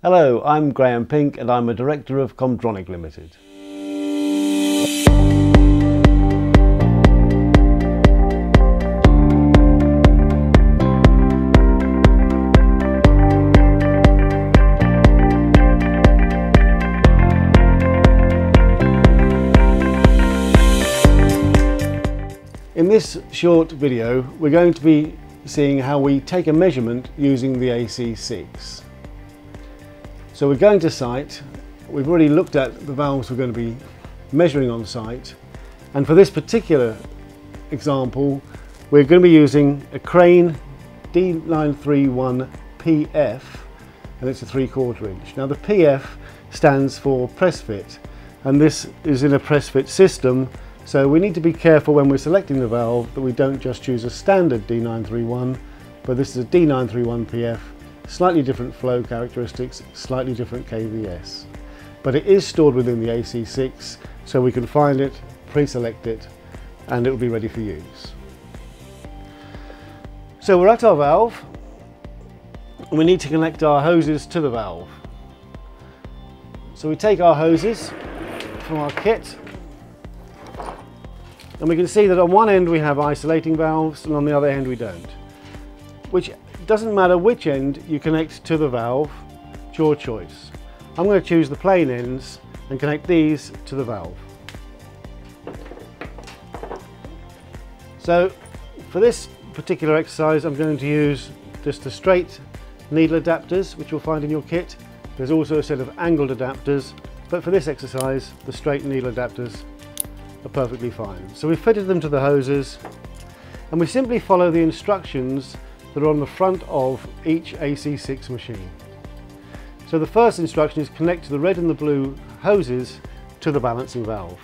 Hello, I'm Graham Pink and I'm a director of Comdronic Limited. In this short video, we're going to be seeing how we take a measurement using the AC6. So we're going to site, we've already looked at the valves we're going to be measuring on site, and for this particular example we're going to be using a Crane D931PF, and it's a 3/4 inch. Now the PF stands for press fit, and this is in a press fit system, so we need to be careful when we're selecting the valve that we don't just choose a standard D931, but this is a D931PF. Slightly different flow characteristics, slightly different KVS. But it is stored within the AC6, so we can find it, pre-select it, and it will be ready for use. So we're at our valve, and we need to connect our hoses to the valve. So we take our hoses from our kit, and we can see that on one end we have isolating valves, and on the other end we don't. Which doesn't matter which end you connect to the valve, it's your choice. I'm going to choose the plain ends and connect these to the valve. So for this particular exercise I'm going to use just the straight needle adapters, which you'll find in your kit. There's also a set of angled adapters, but for this exercise the straight needle adapters are perfectly fine. So we've fitted them to the hoses, and we simply follow the instructions that are on the front of each AC6 machine. So the first instruction is connect the red and the blue hoses to the balancing valve.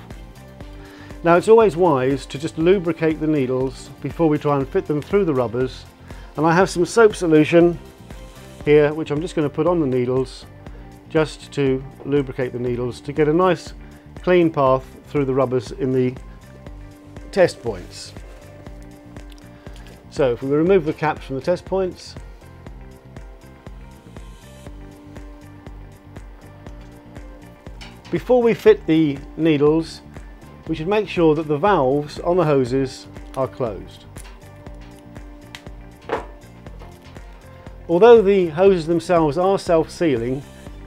Now it's always wise to just lubricate the needles before we try and fit them through the rubbers, and I have some soap solution here which I'm just going to put on the needles just to lubricate the needles to get a nice clean path through the rubbers in the test points. So if we remove the caps from the test points, before we fit the needles, we should make sure that the valves on the hoses are closed. Although the hoses themselves are self-sealing,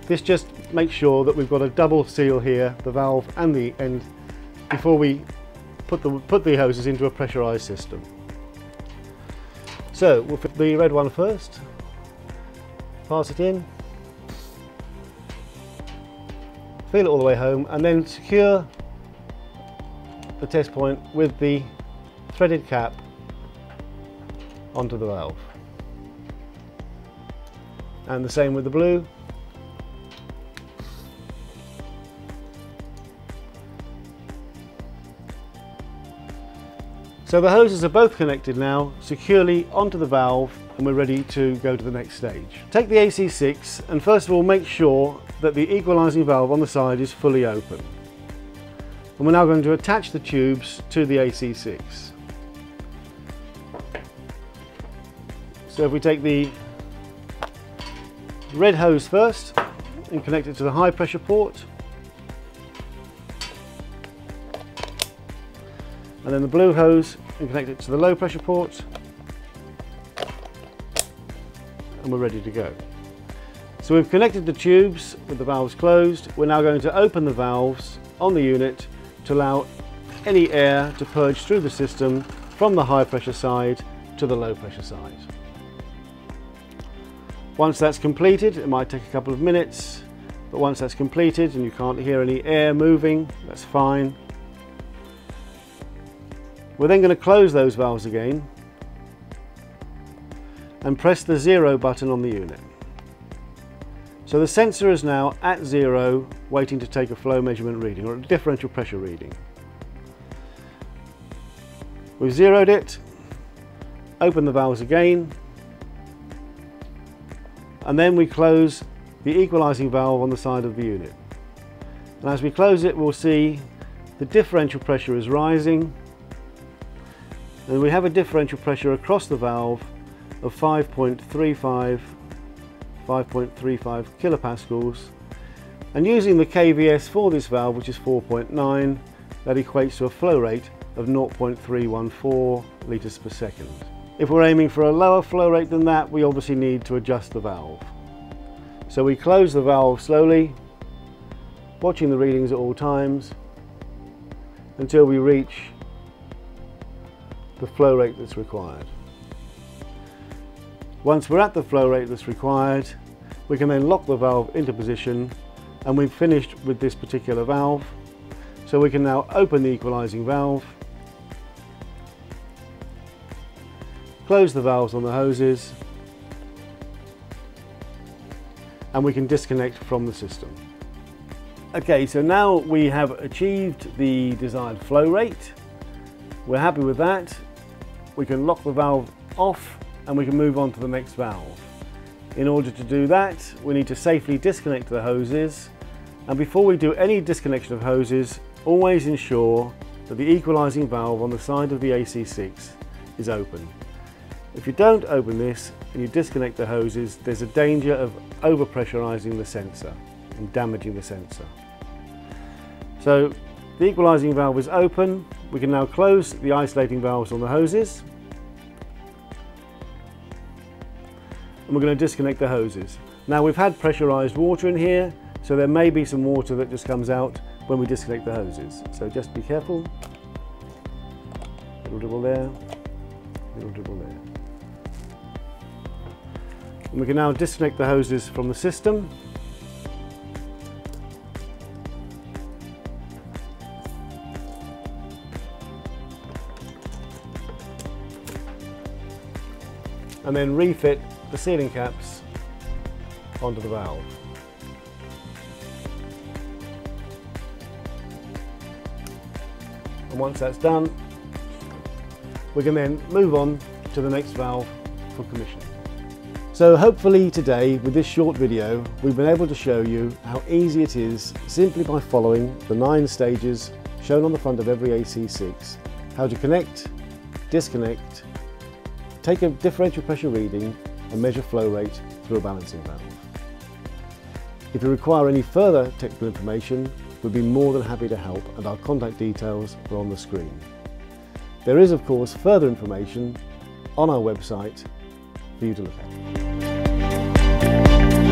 this just makes sure that we've got a double seal here, the valve and the end, before we put the hoses into a pressurized system. So we'll fit the red one first, pass it in, feel it all the way home, and then secure the test point with the threaded cap onto the valve. And the same with the blue. So the hoses are both connected now securely onto the valve, and we're ready to go to the next stage. Take the AC6 and first of all make sure that the equalising valve on the side is fully open. And we're now going to attach the tubes to the AC6. So if we take the red hose first and connect it to the high pressure port, and then the blue hose and connect it to the low pressure port, and we're ready to go. So we've connected the tubes with the valves closed. We're now going to open the valves on the unit to allow any air to purge through the system from the high pressure side to the low pressure side. Once that's completed, it might take a couple of minutes, but once that's completed and you can't hear any air moving, that's fine. We're then going to close those valves again and press the zero button on the unit. So the sensor is now at zero, waiting to take a flow measurement reading or a differential pressure reading. We've zeroed it, open the valves again, and then we close the equalising valve on the side of the unit. And as we close it, we'll see the differential pressure is rising, and we have a differential pressure across the valve of 5.35 5.35 kilopascals, and using the KVS for this valve, which is 4.9, that equates to a flow rate of 0.314 litres per second. If we're aiming for a lower flow rate than that, we obviously need to adjust the valve. So we close the valve slowly, watching the readings at all times, until we reach the flow rate that's required. Once we're at the flow rate that's required, we can then lock the valve into position, and we've finished with this particular valve. So we can now open the equalizing valve, close the valves on the hoses, and we can disconnect from the system. Okay, so now we have achieved the desired flow rate. We're happy with that. We can lock the valve off and we can move on to the next valve. In order to do that, we need to safely disconnect the hoses. And before we do any disconnection of hoses, always ensure that the equalizing valve on the side of the AC6 is open. If you don't open this and you disconnect the hoses, there's a danger of overpressurizing the sensor and damaging the sensor. So the equalizing valve is open. We can now close the isolating valves on the hoses, and we're going to disconnect the hoses. Now, we've had pressurized water in here, so there may be some water that just comes out when we disconnect the hoses. So just be careful. Little dribble there, little dribble there. And we can now disconnect the hoses from the system. And then refit the sealing caps onto the valve. And once that's done, we can then move on to the next valve for commissioning. So hopefully today, with this short video, we've been able to show you how easy it is, simply by following the 9 stages shown on the front of every AC6, how to connect, disconnect, take a differential pressure reading, and measure flow rate through a balancing valve. If you require any further technical information, we'd be more than happy to help, and our contact details are on the screen. There is, of course, further information on our website for you to look at.